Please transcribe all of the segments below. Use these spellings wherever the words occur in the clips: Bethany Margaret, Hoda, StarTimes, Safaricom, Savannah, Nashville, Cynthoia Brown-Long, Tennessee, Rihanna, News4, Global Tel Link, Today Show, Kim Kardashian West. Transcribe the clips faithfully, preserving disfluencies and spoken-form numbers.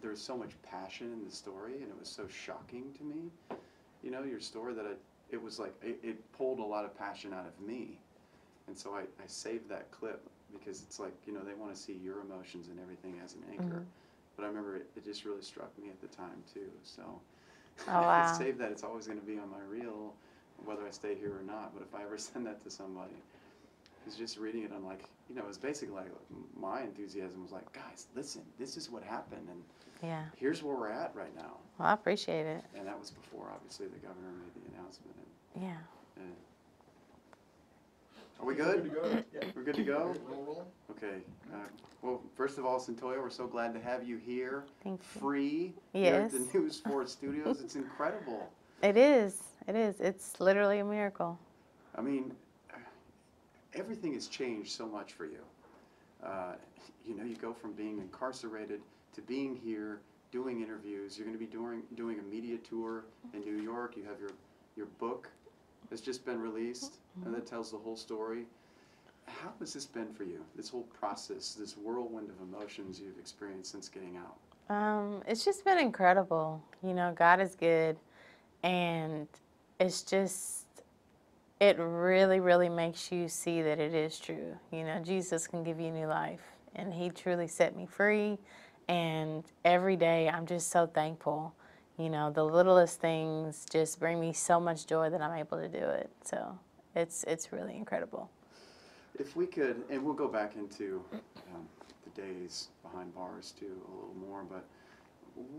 there was so much passion in the story, and it was so shocking to me, you know, your story, that I, it was like, it, it pulled a lot of passion out of me. And so I, I saved that clip because it's like, you know, they want to see your emotions and everything as an anchor. Mm-hmm. But I remember it, it just really struck me at the time, too. So oh, wow. I saved that. It's always going to be on my reel, whether I stay here or not. But if I ever send that to somebody, who's just reading it, I'm like, you know, it was basically like, my enthusiasm was like, guys, listen, this is what happened. And yeah. here's where we're at right now. Well, I appreciate it. And that was before, obviously, the governor made the announcement. And, yeah. And, Are we good? We're good to go. Yeah. We're good to go? Okay. Uh, well, first of all, Cynthoia, we're so glad to have you here. Thank you. Free. Yes. Here at the News four studios. It's incredible. It is. It is. It's literally a miracle. I mean, everything has changed so much for you. Uh, you know, you go from being incarcerated to being here, doing interviews. You're going to be doing, doing a media tour in New York. You have your, your book. It's just been released, and that tells the whole story. How has this been for you, this whole process, this whirlwind of emotions you've experienced since getting out? Um, it's just been incredible. You know, God is good, and it's just, it really, really makes you see that it is true. You know, Jesus can give you new life, and he truly set me free, and every day I'm just so thankful. You know, the littlest things just bring me so much joy that I'm able to do it. So it's it's really incredible. If we could, and we'll go back into um, the days behind bars too a little more, but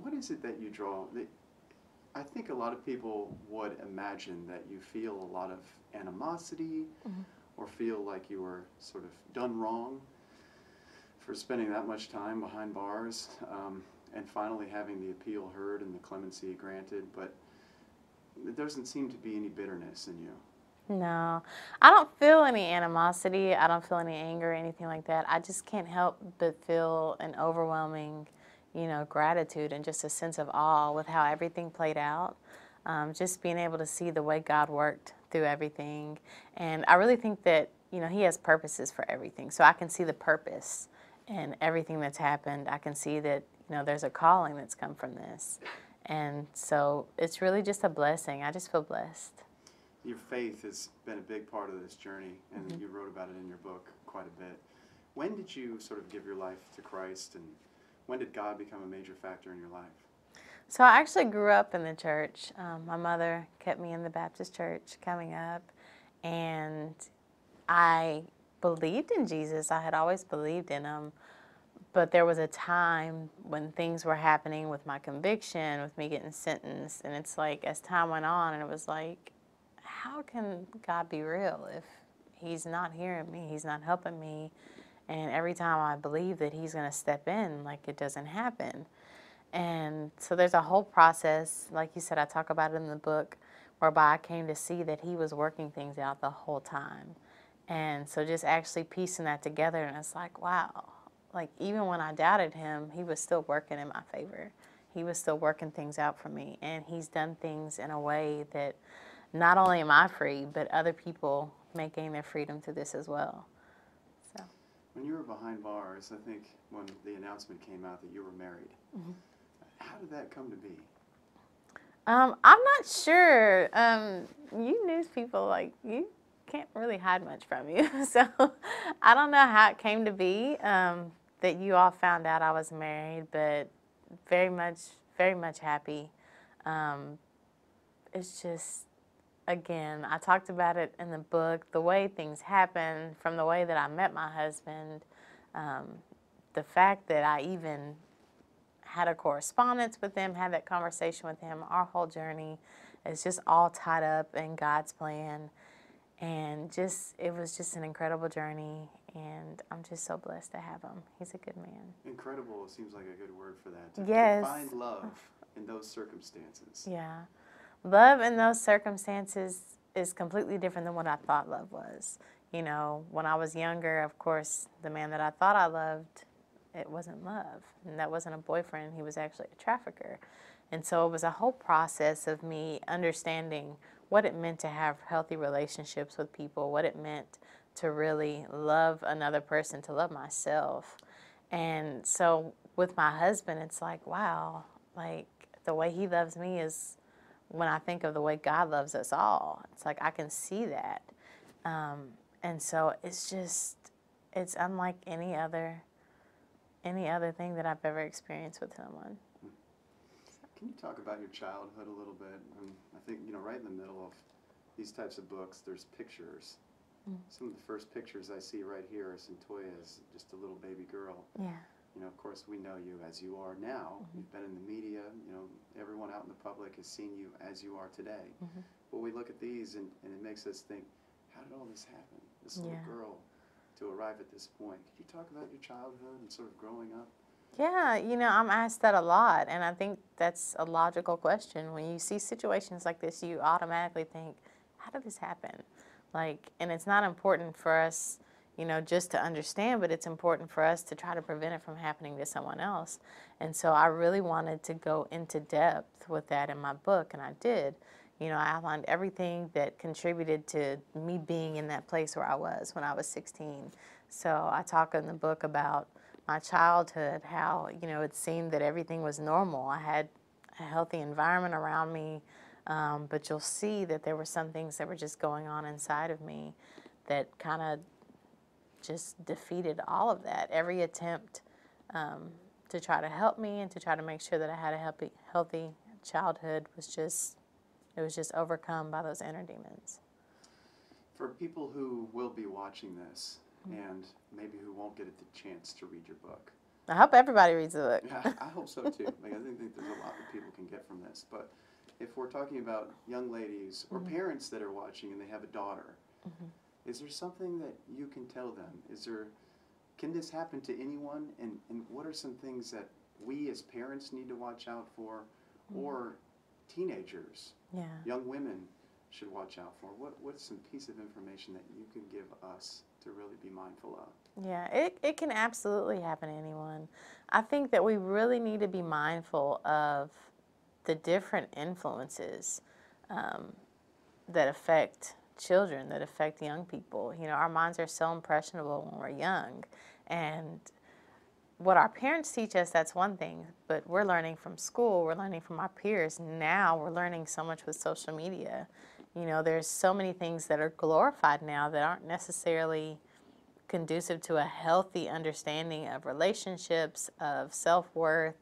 what is it that you draw? I think a lot of people would imagine that you feel a lot of animosity mm-hmm. or feel like you were sort of done wrong for spending that much time behind bars. Um, and finally having the appeal heard and the clemency granted, but there doesn't seem to be any bitterness in you. No, I don't feel any animosity, I don't feel any anger or anything like that. I just can't help but feel an overwhelming, you know, gratitude and just a sense of awe with how everything played out. Um, just being able to see the way God worked through everything. And I really think that, you know, he has purposes for everything, so I can see the purpose in everything that's happened. I can see that you know, there's a calling that's come from this. And so it's really just a blessing. I just feel blessed. Your faith has been a big part of this journey, and mm-hmm. you wrote about it in your book quite a bit. When did you sort of give your life to Christ, and when did God become a major factor in your life? So I actually grew up in the church. Um, my mother kept me in the Baptist church coming up, and I believed in Jesus. I had always believed in him. But there was a time when things were happening with my conviction, with me getting sentenced, and it's like, as time went on, and it was like, how can God be real if he's not hearing me, he's not helping me, and every time I believe that he's going to step in, like, it doesn't happen. And so there's a whole process, like you said, I talk about it in the book, whereby I came to see that he was working things out the whole time. And so just actually piecing that together, and it's like, wow. Like, even when I doubted him, he was still working in my favor. He was still working things out for me. And he's done things in a way that not only am I free, but other people may gain their freedom through this as well. So, when you were behind bars, I think when the announcement came out that you were married, mm-hmm. how did that come to be? Um, I'm not sure. Um, you news people, like, you can't really hide much from you. So I don't know how it came to be. Um, that you all found out I was married, but very much, very much happy. Um, it's just, again, I talked about it in the book, the way things happened, from the way that I met my husband, um, the fact that I even had a correspondence with him, had that conversation with him, our whole journey is just all tied up in God's plan. And just, it was just an incredible journey, and I'm just so blessed to have him. He's a good man. Incredible seems like a good word for that. Yes. To find love in those circumstances. Yeah. Love in those circumstances is completely different than what I thought love was. You know, when I was younger, of course, the man that I thought I loved, it wasn't love. And that wasn't a boyfriend. He was actually a trafficker. And so it was a whole process of me understanding what it meant to have healthy relationships with people, what it meant to really love another person, to love myself. And so with my husband, it's like, wow, like the way he loves me is when I think of the way God loves us all. It's like I can see that. Um, and so it's just, it's unlike any other, any other thing that I've ever experienced with someone. Can you talk about your childhood a little bit? Um, I think, you know, right in the middle of these types of books, there's pictures. Mm. Some of the first pictures I see right here are Cynthoia as just a little baby girl. Yeah. You know, of course, we know you as you are now. Mm-hmm. You've been in the media. You know, everyone out in the public has seen you as you are today. Mm-hmm. But we look at these, and, and it makes us think, how did all this happen? This little yeah. girl to arrive at this point. Could you talk about your childhood and sort of growing up? Yeah, you know, I'm asked that a lot, and I think that's a logical question. When you see situations like this, you automatically think, how did this happen? Like, and it's not important for us, you know, just to understand, but it's important for us to try to prevent it from happening to someone else. And so I really wanted to go into depth with that in my book, and I did. You know, I outlined everything that contributed to me being in that place where I was when I was sixteen. So I talk in the book about my childhood, how, you know, it seemed that everything was normal. I had a healthy environment around me, um, but you'll see that there were some things that were just going on inside of me that kind of just defeated all of that. Every attempt um, to try to help me and to try to make sure that I had a healthy, healthy childhood was just, it was just overcome by those inner demons. For people who will be watching this, and maybe who won't get the chance to read your book. I hope everybody reads the book. Yeah, I hope so too. Like, I think there's a lot that people can get from this. But if we're talking about young ladies or mm-hmm. parents that are watching and they have a daughter, mm-hmm. is there something that you can tell them? Is there, can this happen to anyone? And, and what are some things that we as parents need to watch out for, mm-hmm. or teenagers, yeah. young women should watch out for? What, what's some piece of information that you can give us to really be mindful of? Yeah, it, it can absolutely happen to anyone. I think that we really need to be mindful of the different influences um, that affect children, that affect young people. You know, our minds are so impressionable when we're young. And what our parents teach us, that's one thing, but we're learning from school, we're learning from our peers. Now we're learning so much with social media. You know, there's so many things that are glorified now that aren't necessarily conducive to a healthy understanding of relationships, of self-worth,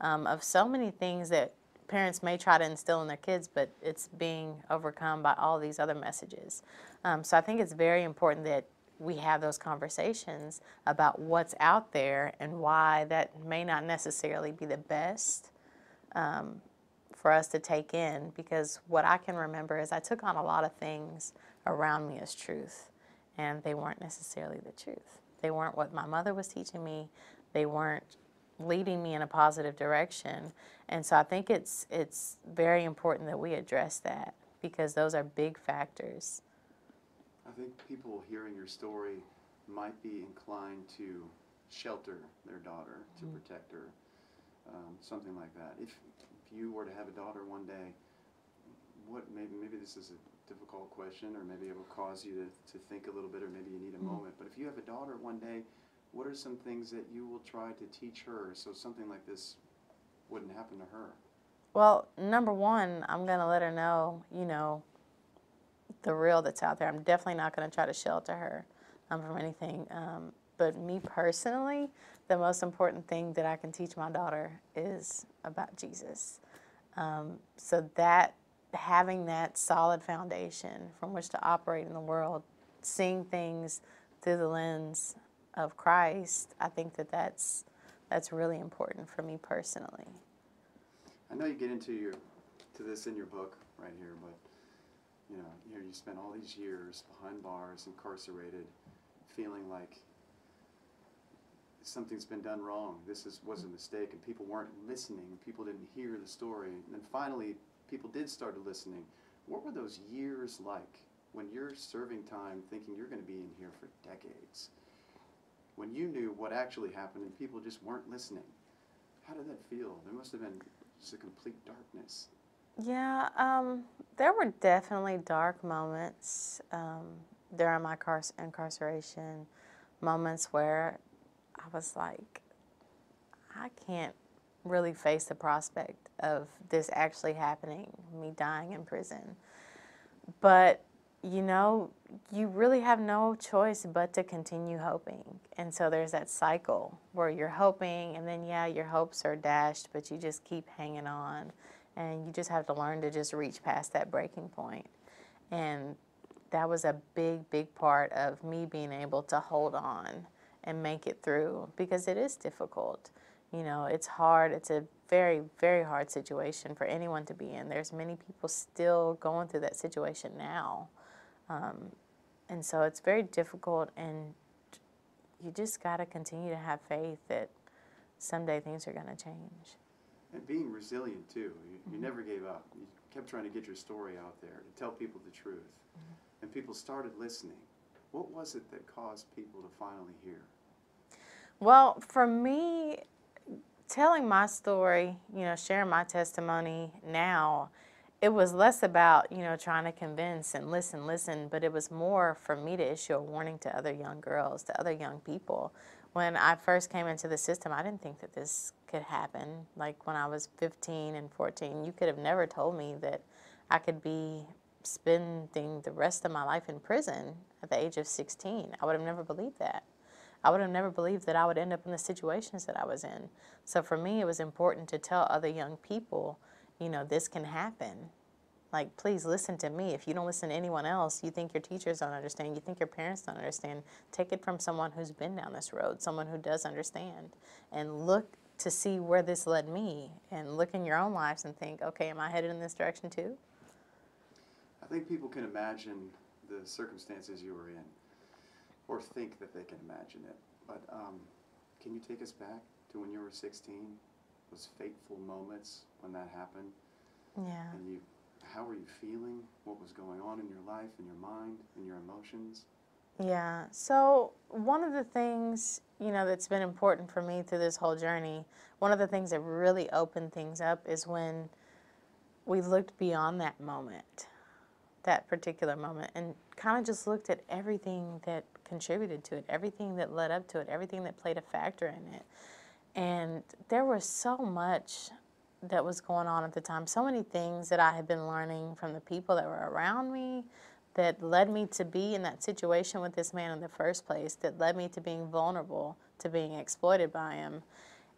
um, of so many things that parents may try to instill in their kids, but it's being overcome by all these other messages. Um, so I think it's very important that we have those conversations about what's out there and why that may not necessarily be the best um, for us to take in, because what I can remember is I took on a lot of things around me as truth, and they weren't necessarily the truth. They weren't what my mother was teaching me. They weren't leading me in a positive direction. And so I think it's, it's very important that we address that, because those are big factors. I think people hearing your story might be inclined to shelter their daughter, mm-hmm. to protect her, um, something like that. If, if you were to have a daughter one day, what maybe, maybe this is a difficult question, or maybe it will cause you to, to think a little bit, or maybe you need a mm-hmm. moment. But if you have a daughter one day, what are some things that you will try to teach her so something like this wouldn't happen to her? Well, number one, I'm going to let her know, you know, the real that's out there. I'm definitely not going to try to shelter her um, from anything. Um, but me personally, the most important thing that I can teach my daughter is about Jesus. Um, so that, having that solid foundation from which to operate in the world, seeing things through the lens of Christ, I think that that's, that's really important for me personally. I know you get into your, to this in your book right here, but you know, you know, you spent all these years behind bars, incarcerated, feeling like something's been done wrong. This is, was a mistake, and people weren't listening. People didn't hear the story. And then finally, people did start listening. What were those years like when you're serving time thinking you're going to be in here for decades? When you knew what actually happened and people just weren't listening, how did that feel? There must have been just a complete darkness. Yeah, um, there were definitely dark moments um, during my incarceration, moments where I was like, I can't really face the prospect of this actually happening, me dying in prison. But, you know, you really have no choice but to continue hoping. And so there's that cycle where you're hoping, and then, yeah, your hopes are dashed, but you just keep hanging on. And you just have to learn to just reach past that breaking point. And that was a big, big part of me being able to hold on and make it through, because it is difficult. You know, it's hard. It's a very, very hard situation for anyone to be in. There's many people still going through that situation now. Um, and so it's very difficult, and you just got to continue to have faith that someday things are going to change. And being resilient, too. You, you mm-hmm. never gave up. You kept trying to get your story out there and tell people the truth. Mm-hmm. And people started listening. What was it that caused people to finally hear? Well, for me, telling my story, you know, sharing my testimony now, it was less about, you know, trying to convince and listen, listen, but it was more for me to issue a warning to other young girls, to other young people. When I first came into the system, I didn't think that this could happen. Like when I was fifteen and fourteen, you could have never told me that I could be spending the rest of my life in prison at the age of sixteen. I would have never believed that. I would have never believed that I would end up in the situations that I was in. So for me, it was important to tell other young people, you know, this can happen. Like, please listen to me. If you don't listen to anyone else, you think your teachers don't understand, you think your parents don't understand, take it from someone who's been down this road, someone who does understand, and look to see where this led me, and look in your own lives and think, okay, am I headed in this direction too? I think people can imagine the circumstances you were in, or think that they can imagine it. But um, can you take us back to when you were sixteen, those fateful moments when that happened? Yeah. And you, how were you feeling? What was going on in your life, in your mind, in your emotions? Yeah, so one of the things, you know, that's been important for me through this whole journey, one of the things that really opened things up is when we looked beyond that moment, that particular moment, and kind of just looked at everything that contributed to it, everything that led up to it, everything that played a factor in it. And there was so much that was going on at the time, so many things that I had been learning from the people that were around me that led me to be in that situation with this man in the first place, that led me to being vulnerable, to being exploited by him.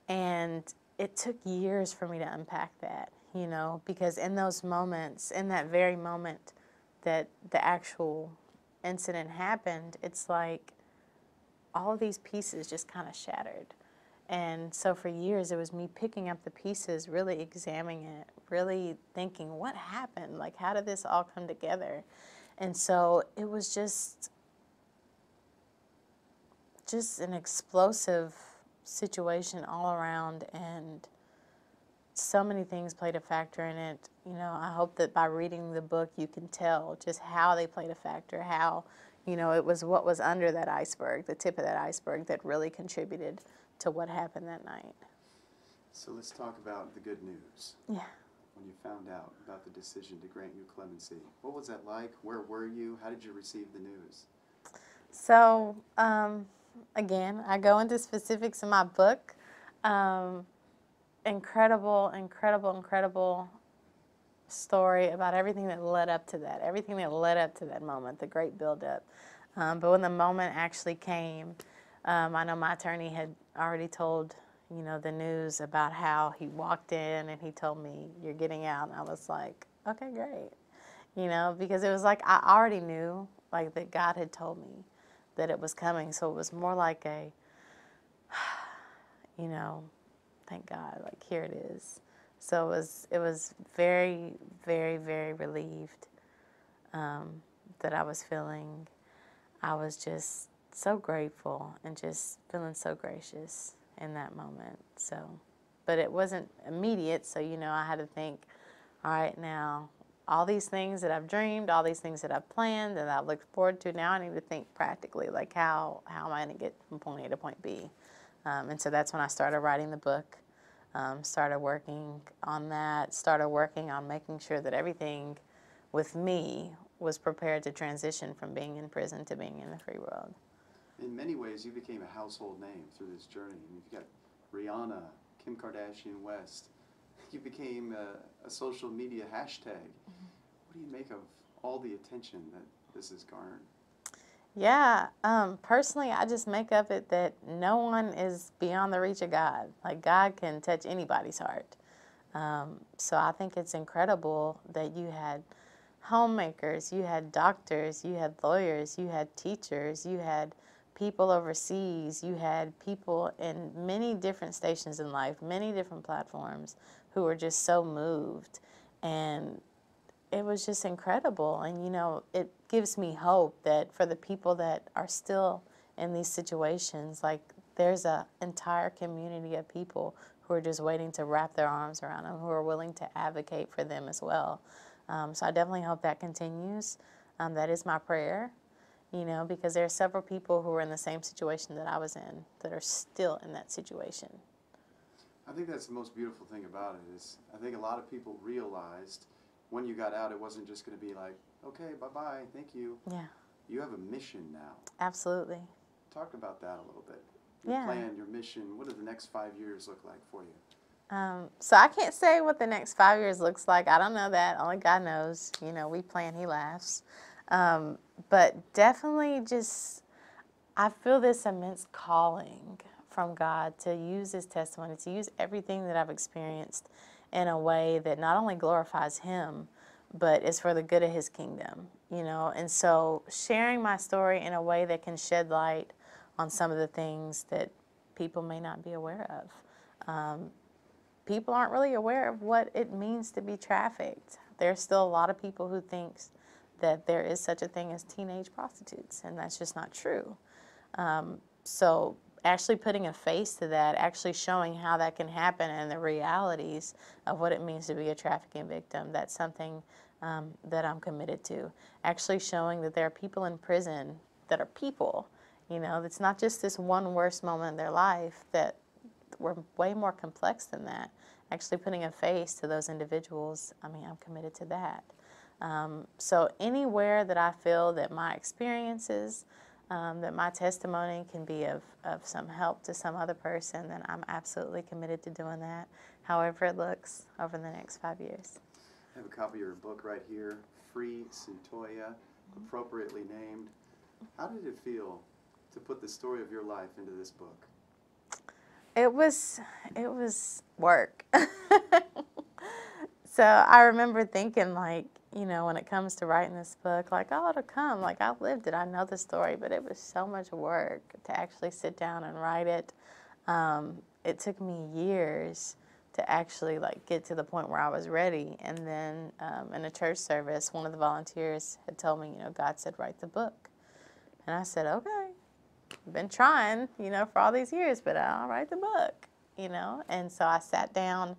And it took years for me to unpack that, you know, because in those moments, in that very moment that the actual incident happened, it's like all of these pieces just kind of shattered. And so for years, it was me picking up the pieces, really examining it, really thinking, what happened? Like, how did this all come together? And so it was just, just an explosive situation all around, and so many things played a factor in it. You know, I hope that by reading the book, you can tell just how they played a factor, how, you know, it was what was under that iceberg, the tip of that iceberg, that really contributed to what happened that night. So let's talk about the good news. Yeah. When you found out about the decision to grant you clemency, what was that like? Where were you? How did you receive the news? So, um, again, I go into specifics in my book. Um, incredible, incredible, incredible story about everything that led up to that, everything that led up to that moment, the great buildup. Um, but when the moment actually came, um, I know my attorney had already told, you know, the news about how he walked in and he told me, you're getting out. And I was like, okay, great. You know, because it was like I already knew, like, that God had told me that it was coming. So it was more like a, you know, thank God, like, here it is. So it was, it was very, very, very relieved um, that I was feeling. I was just so grateful and just feeling so gracious in that moment. So, but it wasn't immediate, so, you know, I had to think, all right, now, all these things that I've dreamed, all these things that I've planned and I've looked forward to, now I need to think practically, like, how, how am I going to get from point A to point B? Um, and so that's when I started writing the book, um, started working on that, started working on making sure that everything with me was prepared to transition from being in prison to being in the free world. In many ways, you became a household name through this journey. You've got Rihanna, Kim Kardashian West. You became a, a social media hashtag. What do you make of all the attention that this has garnered? Yeah, um, personally, I just make of it that no one is beyond the reach of God. Like, God can touch anybody's heart. Um, so I think it's incredible that you had homemakers, you had doctors, you had lawyers, you had teachers, you had people overseas, you had people in many different stations in life, many different platforms who were just so moved. And it was just incredible. And, you know, it gives me hope that for the people that are still in these situations, like, there's an entire community of people who are just waiting to wrap their arms around them, who are willing to advocate for them as well. Um, so I definitely hope that continues. Um, that is my prayer, you know, because there are several people who are in the same situation that I was in that are still in that situation. I think that's the most beautiful thing about it is I think a lot of people realized when you got out, it wasn't just going to be like, okay, bye-bye, thank you. Yeah. You have a mission now. Absolutely. Talk about that a little bit. Your yeah. plan, your mission, what do the next five years look like for you? Um, so I can't say what the next five years looks like. I don't know that. Only God knows. You know, we plan, he laughs. Um, but definitely just, I feel this immense calling from God to use his testimony, to use everything that I've experienced in a way that not only glorifies him, but is for the good of his kingdom, you know? And so sharing my story in a way that can shed light on some of the things that people may not be aware of. Um, people aren't really aware of what it means to be trafficked. There's still a lot of people who think that there is such a thing as teenage prostitutes, and that's just not true. Um, so actually putting a face to that, actually showing how that can happen and the realities of what it means to be a trafficking victim, that's something um, that I'm committed to. Actually showing that there are people in prison that are people. You know, it's not just this one worst moment in their life, that we're way more complex than that. Actually putting a face to those individuals, I mean, I'm committed to that. Um, so anywhere that I feel that my experiences, um, that my testimony can be of, of some help to some other person, then I'm absolutely committed to doing that, however it looks over the next five years. I have a copy of your book right here, Free Cynthoia, appropriately named. How did it feel to put the story of your life into this book? It was, it was work. So I remember thinking, like, you know, when it comes to writing this book, like, oh, it'll come. Like, I lived it. I know the story. But it was so much work to actually sit down and write it. Um, it took me years to actually, like, get to the point where I was ready. And then um, in a church service, one of the volunteers had told me, you know, God said, write the book. And I said, okay. I've been trying, you know, for all these years, but I'll write the book, you know. And so I sat down,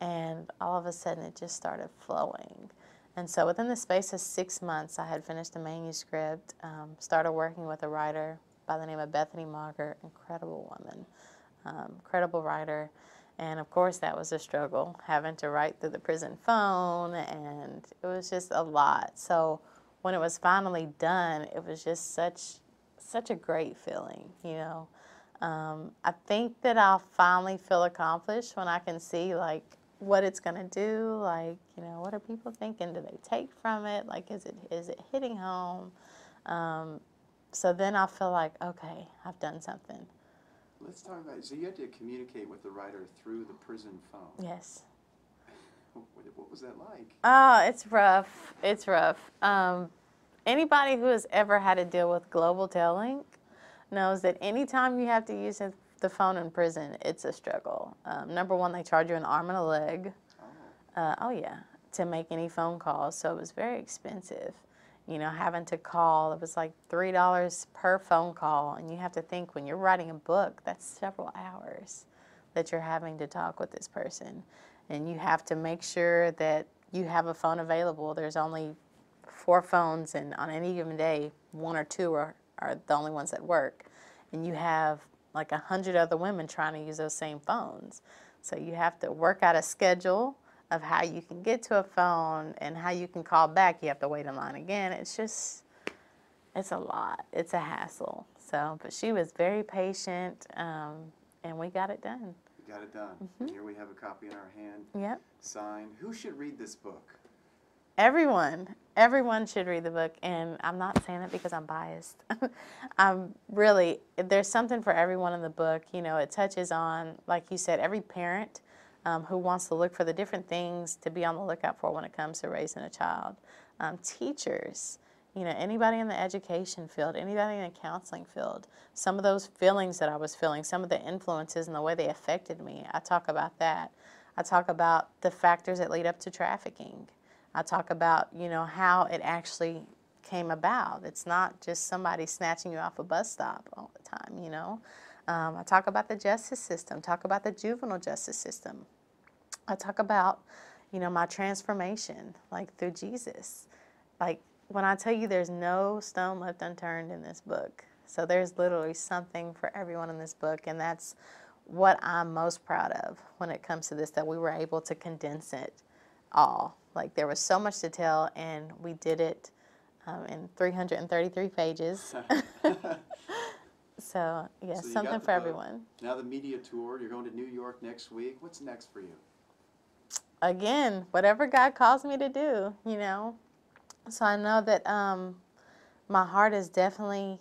and all of a sudden it just started flowing. And so within the space of six months, I had finished the manuscript, um, started working with a writer by the name of Bethany Margaret, incredible woman, um, incredible writer. And, of course, that was a struggle, having to write through the prison phone, and it was just a lot. So when it was finally done, it was just such... such a great feeling, you know. Um, I think that I'll finally feel accomplished when I can see, like, what it's going to do. Like, you know, what are people thinking? Do they take from it? Like, is it is it hitting home? Um, so then I'll feel like, okay, I've done something. Let's talk about it. So you had to communicate with the writer through the prison phone. Yes. What was that like? Oh, it's rough. It's rough. Um, Anybody who has ever had to deal with Global Tel Link knows that anytime you have to use the phone in prison, it's a struggle. Um, number one, they charge you an arm and a leg. Oh. Uh, oh, yeah, to make any phone calls. So it was very expensive, you know, having to call. It was like three dollars per phone call. And you have to think, when you're writing a book, that's several hours that you're having to talk with this person. And you have to make sure that you have a phone available. There's only four phones, and on any given day, one or two are, are the only ones that work. And you have like a hundred other women trying to use those same phones. So you have to work out a schedule of how you can get to a phone and how you can call back. You have to wait in line again. It's just, it's a lot. It's a hassle. So, but she was very patient, um, and we got it done. got it done. Mm-hmm. Here we have a copy in our hand, yep. signed. Who should read this book? Everyone. Everyone should read the book, and I'm not saying that because I'm biased. I'm really, there's something for everyone in the book. You know, it touches on, like you said, every parent um, who wants to look for the different things to be on the lookout for when it comes to raising a child. Um, teachers, you know, anybody in the education field, anybody in the counseling field, some of those feelings that I was feeling, some of the influences and the way they affected me, I talk about that. I talk about the factors that lead up to trafficking. I talk about, you know, how it actually came about. It's not just somebody snatching you off a bus stop all the time, you know. Um, I talk about the justice system, talk about the juvenile justice system. I talk about, you know, my transformation, like through Jesus. Like when I tell you there's no stone left unturned in this book. So there's literally something for everyone in this book, and that's what I'm most proud of when it comes to this, that we were able to condense it all. Like there was so much to tell, and we did it um, in three hundred thirty-three pages. So, yeah, so something for book. everyone. Now the media tour, you're going to New York next week. What's next for you? Again, whatever God calls me to do, you know. So I know that um, my heart is definitely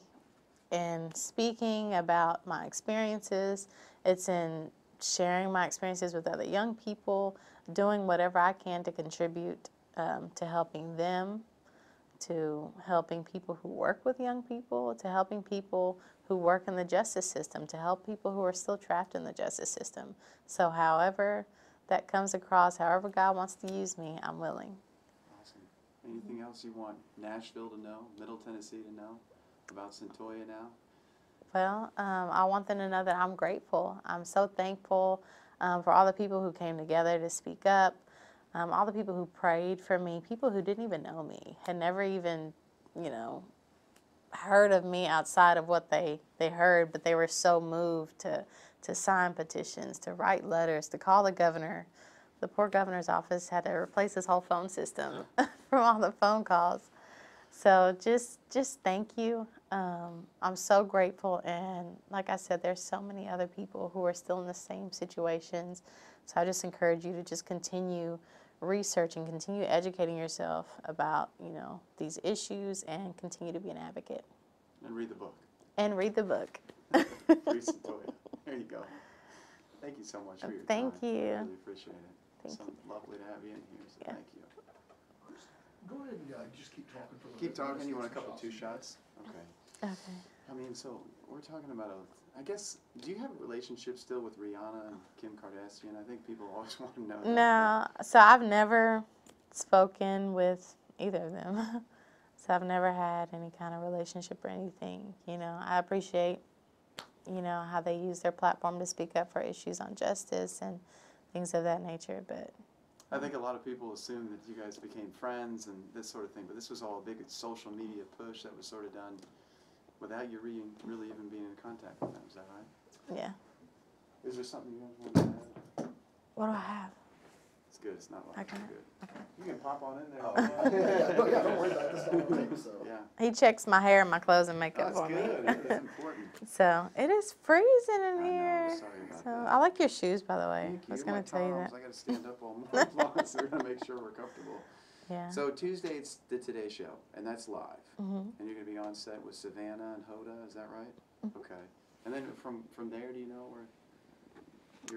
in speaking about my experiences. It's in sharing my experiences with other young people, doing whatever I can to contribute um, to helping them, to helping people who work with young people, to helping people who work in the justice system, to help people who are still trapped in the justice system. So however that comes across, however God wants to use me, I'm willing. Awesome. Anything else you want Nashville to know, Middle Tennessee to know about Cynthoia now? Well, um, I want them to know that I'm grateful. I'm so thankful um, for all the people who came together to speak up, um, all the people who prayed for me, people who didn't even know me, had never even, you know, heard of me outside of what they, they heard, but they were so moved to, to sign petitions, to write letters, to call the governor. The poor governor's office had to replace his whole phone system from all the phone calls. So just, just thank you. Um, I'm so grateful, and like I said, there's so many other people who are still in the same situations. So I just encourage you to just continue researching, continue educating yourself about, you know, these issues, and continue to be an advocate. And read the book. And read the book. There you go. Thank you so much for your thank time. Thank you. I really appreciate it. Thank so you. Lovely to have you in here. So yeah. Thank you. Go ahead and uh, just keep talking for a little Keep bit. talking. You want a couple shots. two shots? Okay. Okay. I mean, so we're talking about, a, I guess, do you have a relationship still with Rihanna and Kim Kardashian? I think people always want to know that. No. So I've never spoken with either of them. So I've never had any kind of relationship or anything. You know, I appreciate, you know, how they use their platform to speak up for issues on justice and things of that nature, but... I think a lot of people assume that you guys became friends and this sort of thing, but this was all a big social media push that was sort of done without you really, really even being in contact with them. Is that right? Yeah. Is there something you guys want to add? What do I have? It's good. It's not like okay. it's good. Okay. You can pop on in there. Oh, yeah. Yeah, don't worry about this thing, so. Yeah. He checks my hair and my clothes and makeup oh, for good. me. That's important. So it is freezing in I here. Know. Sorry about so that. I like your shoes, by the way. Thank I was going to tell you that. I got to stand up all morning long, so we're going to make sure we're comfortable. Yeah. So Tuesday it's the Today Show, and that's live. Mm-hmm. And you're going to be on set with Savannah and Hoda. Is that right? Mm-hmm. Okay. And then from from there, do you know where?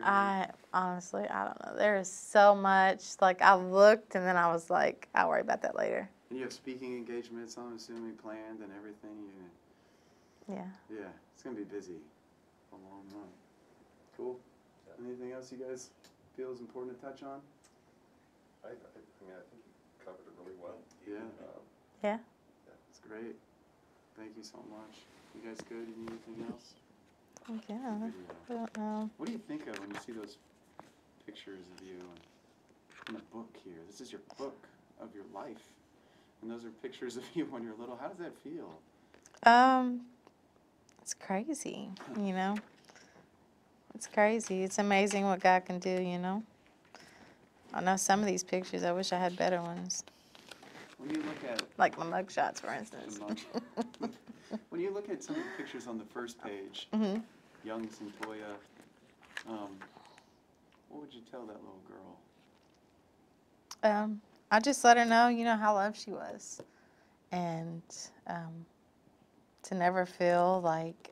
I honestly, I don't know. There is so much. Like, I looked, and then I was like, I'll worry about that later. And you have speaking engagements, I'm assuming, planned and everything. You're gonna, yeah. Yeah. It's going to be busy. A long month. Cool. Anything else you guys feel is important to touch on? I, I, I mean, I think you covered it really well. Yeah. Um, yeah. Yeah. It's great. Thank you so much. You guys good? You need anything else? Yeah, I don't know. What do you think of when you see those pictures of you in the book here? This is your book of your life, and those are pictures of you when you're little. How does that feel? Um, it's crazy, you know. It's crazy. It's amazing what God can do, you know. I know some of these pictures. I wish I had better ones. When you look at like my mug shots, for instance. When you look at some of the pictures on the first page, mm-hmm. young Cynthoia, um, What would you tell that little girl? Um, I just let her know, you know, how loved she was, and um, to never feel like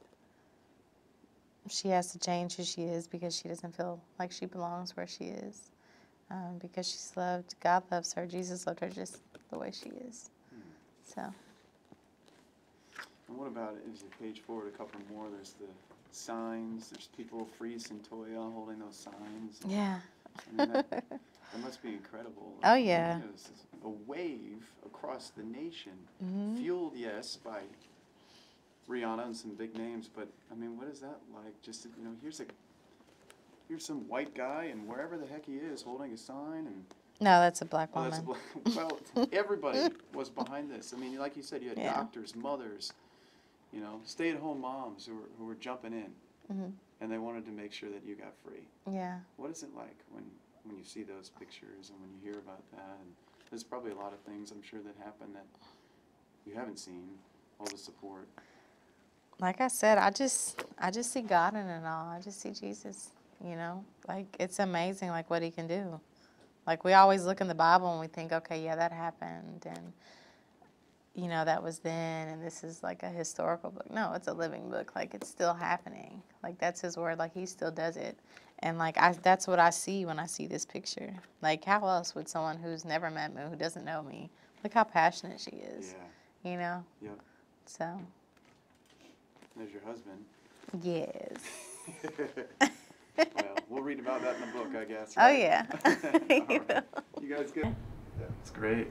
she has to change who she is because she doesn't feel like she belongs where she is, um, because she's loved. God loves her. Jesus loved her just the way she is. Hmm. So. And what about, if you page forward a couple more, there's the signs. There's people, free Cynthoia, holding those signs. Yeah. I mean, that, that must be incredible. Oh, yeah. I mean, a wave across the nation, mm-hmm. fueled, yes, by Rihanna and some big names, but, I mean, what is that like? Just, you know, here's a, here's some white guy, and wherever the heck he is, holding a sign, and... No, that's a black woman. Oh, that's a black, well, everybody was behind this. I mean, like you said, you had yeah. doctors, mothers, you know, stay-at-home moms who were, who were jumping in. Mm-hmm. And they wanted to make sure that you got free. Yeah. What is it like when, when you see those pictures and when you hear about that? And there's probably a lot of things, I'm sure, that happen that you haven't seen, all the support. Like I said, I just, I just see God in it all. I just see Jesus, you know? Like, it's amazing, like, what he can do. Like, we always look in the Bible and we think, okay, yeah, that happened, and, you know, that was then, and this is like a historical book. No, it's a living book. Like, it's still happening. Like, that's his word. Like, he still does it. And, like, I, that's what I see when I see this picture. Like, how else would someone who's never met me, who doesn't know me, look how passionate she is, yeah. you know? Yeah. So. There's your husband. Yes. Well, we'll read about that in the book, I guess. Right? Oh, yeah. All right. You guys good? Yeah, it's great.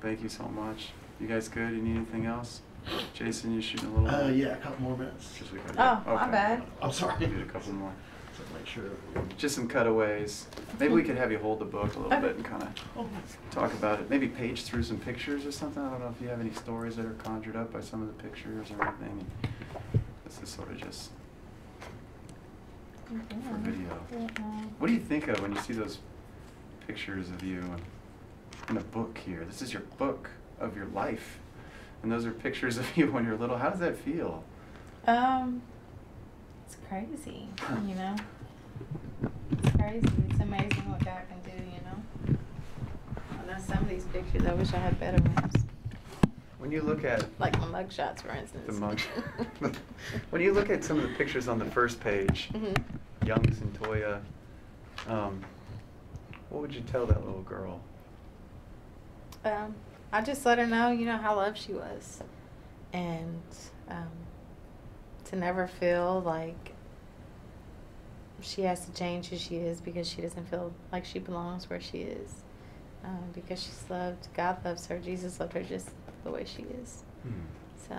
Thank you so much. You guys good? You need anything else? Jason, you shooting a little Uh bit? Yeah, a couple more minutes. We oh, okay. my bad. I'm sorry. We need a couple more. So make sure. Just some cutaways. Maybe we could have you hold the book a little bit and kind of oh. talk about it. Maybe page through some pictures or something. I don't know if you have any stories that are conjured up by some of the pictures or anything. This is sort of just mm-hmm. for video. Mm-hmm. What do you think of when you see those pictures of you in a book here? This is your book of your life, and those are pictures of you when you're little. How does that feel? Um, it's crazy, you know? It's crazy. It's amazing what God can do, you know? I know some of these pictures, I wish I had better ones. When you look at... Like my mug shots, for instance. The mug When you look at some of the pictures on the first page, mm-hmm. young Cynthoia, um, what would you tell that little girl? Um, I just let her know, you know, how loved she was, and um, to never feel like she has to change who she is because she doesn't feel like she belongs where she is, um, because she's loved. God loves her. Jesus loved her just the way she is. Hmm. So.